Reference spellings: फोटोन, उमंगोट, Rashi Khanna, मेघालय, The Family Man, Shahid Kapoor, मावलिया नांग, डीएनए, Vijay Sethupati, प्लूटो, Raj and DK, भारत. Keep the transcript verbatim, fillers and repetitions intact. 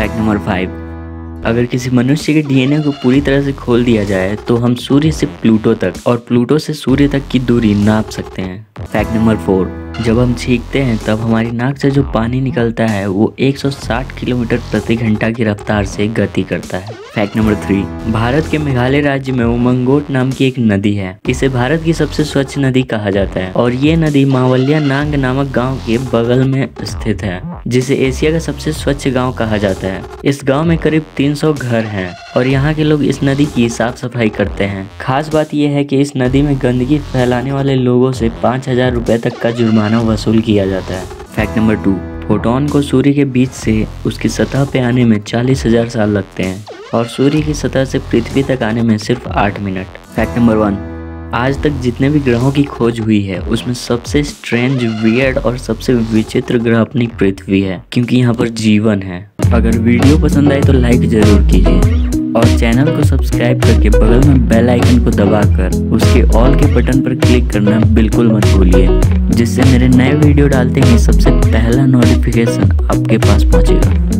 Fact number five, अगर किसी मनुष्य के डीएनए को पूरी तरह से खोल दिया जाए तो हम सूर्य से प्लूटो तक और प्लूटो से सूर्य तक की दूरी नाप सकते हैं। फैक्ट नंबर फोर, जब हम छींकते हैं तब हमारी नाक से जो पानी निकलता है वो एक सौ साठ किलोमीटर प्रति घंटा की रफ्तार से गति करता है। फैक्ट नंबर थ्री, भारत के मेघालय राज्य में उमंगोट नाम की एक नदी है। इसे भारत की सबसे स्वच्छ नदी कहा जाता है और ये नदी मावलिया नांग नामक गांव के बगल में स्थित है, जिसे एशिया का सबसे स्वच्छ गांव कहा जाता है। इस गांव में करीब तीन सौ घर हैं और यहाँ के लोग इस नदी की साफ सफाई करते हैं। खास बात यह है कि इस नदी में गंदगी फैलाने वाले लोगों से पाँच हजार रुपए तक का जुर्माना वसूल किया जाता है। फैक्ट नंबर टू, फोटोन को सूर्य के बीच से उसकी सतह पे आने में चालीस हजार साल लगते हैं और सूर्य की सतह से पृथ्वी तक आने में सिर्फ आठ मिनट। फैक्ट नंबर वन, आज तक जितने भी ग्रहों की खोज हुई है उसमें सबसे स्ट्रेंज, वियर्ड और सबसे विचित्र ग्रह अपनी पृथ्वी है, क्योंकि यहाँ पर जीवन है। अगर वीडियो पसंद आए तो लाइक जरूर कीजिए और चैनल को सब्सक्राइब करके बगल में बेल आइकन को दबाकर उसके ऑल के बटन पर क्लिक करना बिल्कुल मत भूलिए, जिससे मेरे नए वीडियो डालते ही सबसे पहला नोटिफिकेशन आपके पास पहुँचेगा।